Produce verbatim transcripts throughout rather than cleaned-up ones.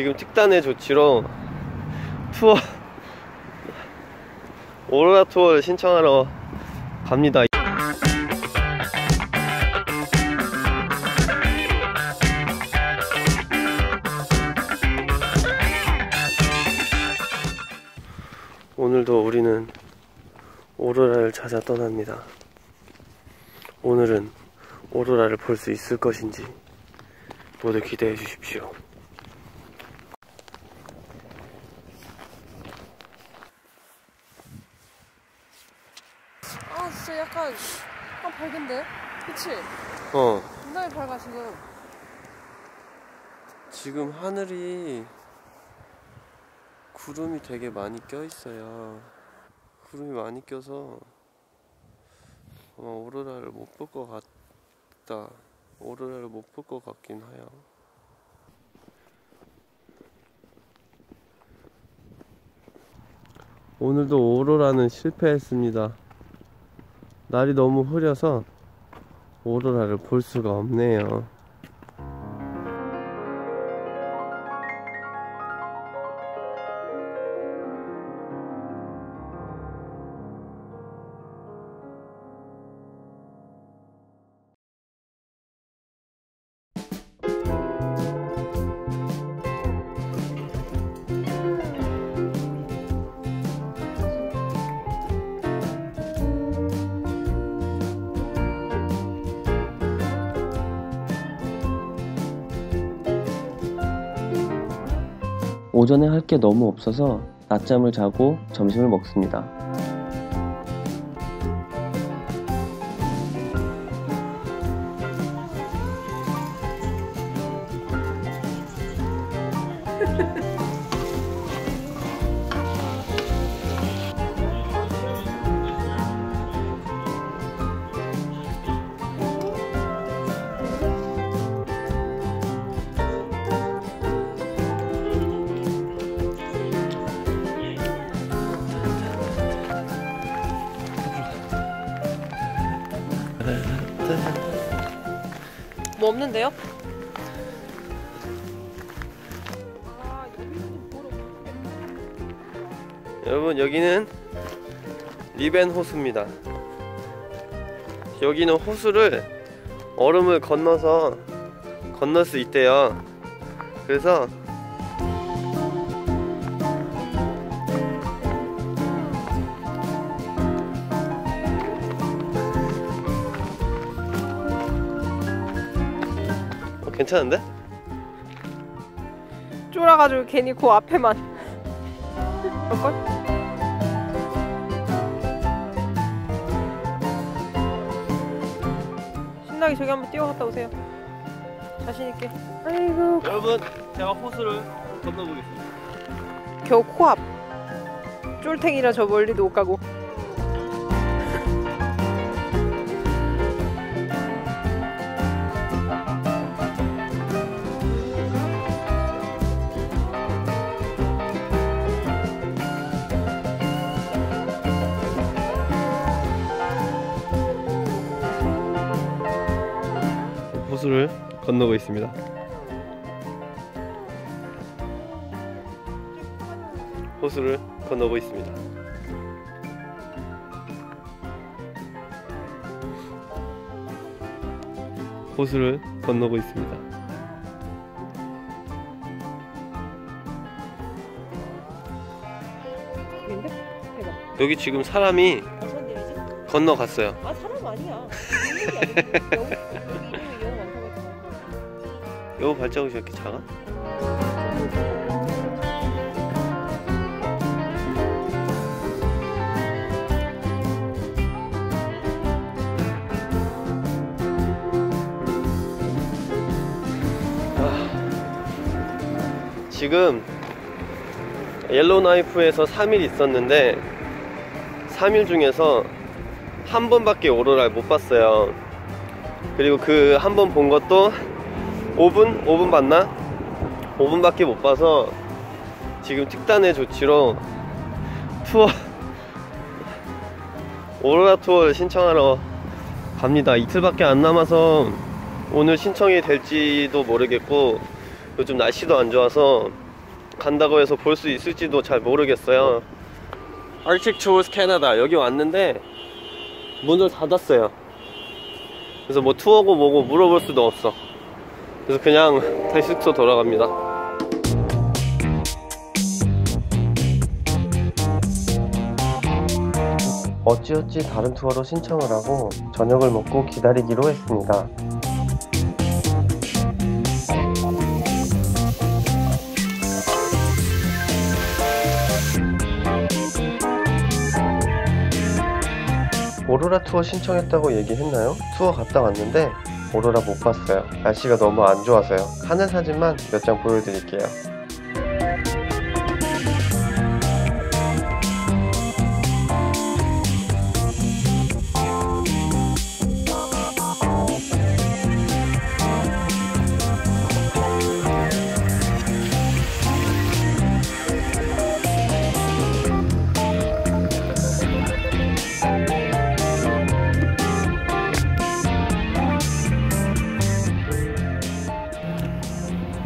지금 특단의 조치로 투어 오로라 투어를 신청하러 갑니다. 오늘도 우리는 오로라를 찾아 떠납니다. 오늘은 오로라를 볼 수 있을 것인지 모두 기대해 주십시오. 아 진짜 약간 아 밝은데? 그치? 어 굉장히 밝아 지금. 지금 하늘이 구름이 되게 많이 껴있어요. 구름이 많이 껴서 아마 오로라를 못 볼 것 같다. 오로라를 못 볼 것 같긴 해요. 오늘도 오로라는 실패했습니다. 날이 너무 흐려서 오로라를 볼 수가 없네요. 오전에 할 게 너무 없어서 낮잠을 자고 점심을 먹습니다. 뭐 없는데요? 여러분 여기는 리벤 호수입니다. 여기는 호수를 얼음을 건너서 건널 수 있대요. 그래서 괜찮은데? 쫄아가지고 괜히 그 앞에만 그럴걸? 신나게 저기 한번 뛰어갔다 오세요. 자신있게. 아이고 여러분 제가 호수를 건너보겠습니다. 겨우 코앞 쫄탱이라 저 멀리도 못 가고. 호수를 건너고 있습니다. 호수를 건너고 있습니다. 호수를 건너고 있습니다. 여기 지금 사람이 건너갔어요. 아 사람 아니야. 여우 발자국이 저렇게 작아? 아, 지금 옐로우나이프에서 삼 일 있었는데 삼 일 중에서 한 번밖에 오로라를 못 봤어요. 그리고 그 한 번 본 것도 오 분? 오 분 봤나? 오 분밖에 못 봐서 지금 특단의 조치로 투어 오로라 투어를 신청하러 갑니다. 이틀밖에 안 남아서 오늘 신청이 될지도 모르겠고 요즘 날씨도 안 좋아서 간다고 해서 볼 수 있을지도 잘 모르겠어요. Arctic Tours Canada 여기 왔는데 문을 닫았어요. 그래서 뭐 투어고 뭐고 물어볼 수도 없어. 그래서 그냥 다시 숙소 돌아갑니다. 어찌어찌 다른 투어로 신청을 하고 저녁을 먹고 기다리기로 했습니다. 오로라 투어 신청했다고 얘기했나요? 투어 갔다 왔는데 오로라 못 봤어요. 날씨가 너무 안 좋아서요. 하늘 사진만 몇 장 보여드릴게요.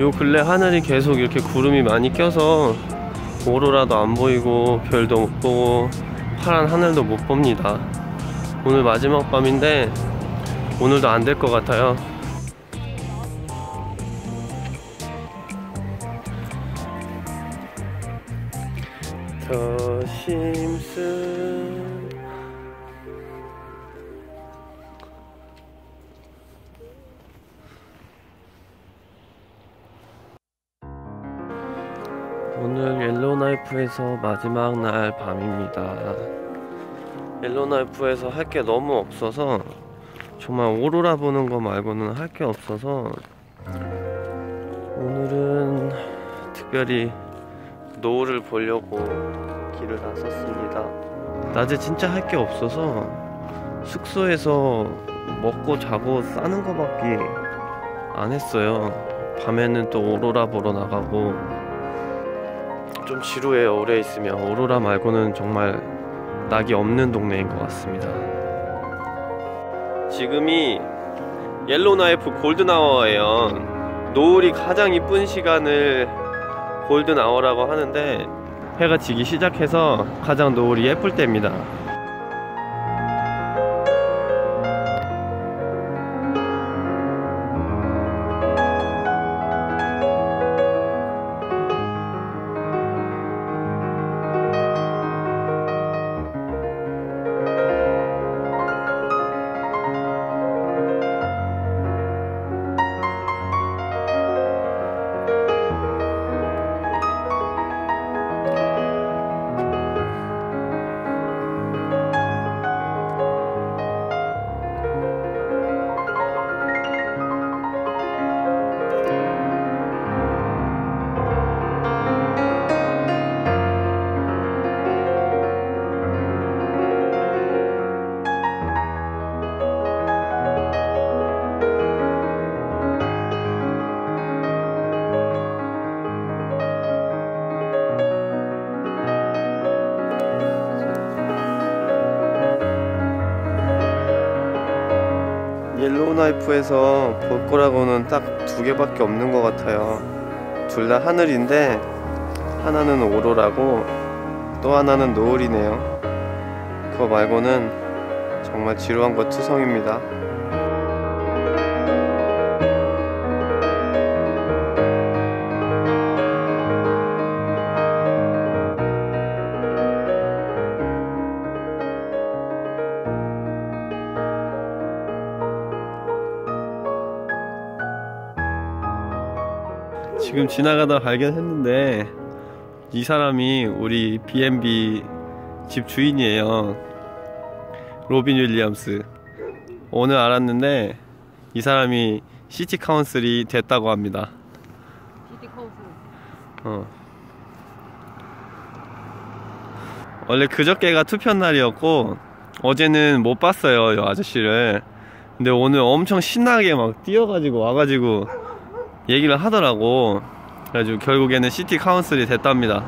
요 근래 하늘이 계속 이렇게 구름이 많이 껴서 오로라도 안 보이고 별도 못 보고 파란 하늘도 못 봅니다. 오늘 마지막 밤인데 오늘도 안 될 것 같아요. 더 심슨 오늘 옐로우나이프에서 마지막 날 밤입니다. 옐로우나이프에서 할 게 너무 없어서 정말 오로라 보는 거 말고는 할 게 없어서 오늘은 특별히 노을을 보려고 길을 나섰습니다. 낮에 진짜 할 게 없어서 숙소에서 먹고 자고 싸는 거밖에 안 했어요. 밤에는 또 오로라 보러 나가고 좀 지루해요. 오래 있으면 오로라 말고는 정말 낙이 없는 동네인 것 같습니다. 지금이 옐로우나이프 골든아워예요. 노을이 가장 이쁜 시간을 골든아워라고 하는데 해가 지기 시작해서 가장 노을이 예쁠 때입니다. 옐로우나이프에서 볼 거라고는 딱 두 개밖에 없는 것 같아요. 둘 다 하늘인데 하나는 오로라고 또 하나는 노을이네요. 그거 말고는 정말 지루한 것 투성입니다. 지금 지나가다 발견했는데 이 사람이 우리 비앤비 집 주인이에요. 로빈 윌리엄스. 오늘 알았는데 이 사람이 시티 카운슬이 됐다고 합니다. 시티 카운슬. 어. 원래 그저께가 투표 날이었고 어제는 못 봤어요, 이 아저씨를. 근데 오늘 엄청 신나게 막 뛰어가지고 와가지고 얘기를 하더라고. 그래가지고 결국에는 시티 카운슬이 됐답니다.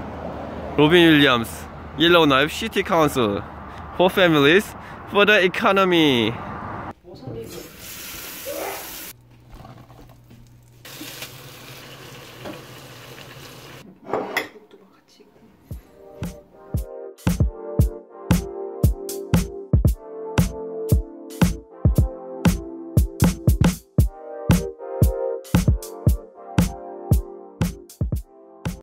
로빈 윌리엄스, 옐로우나이프 시티 카운슬, for families, for the economy.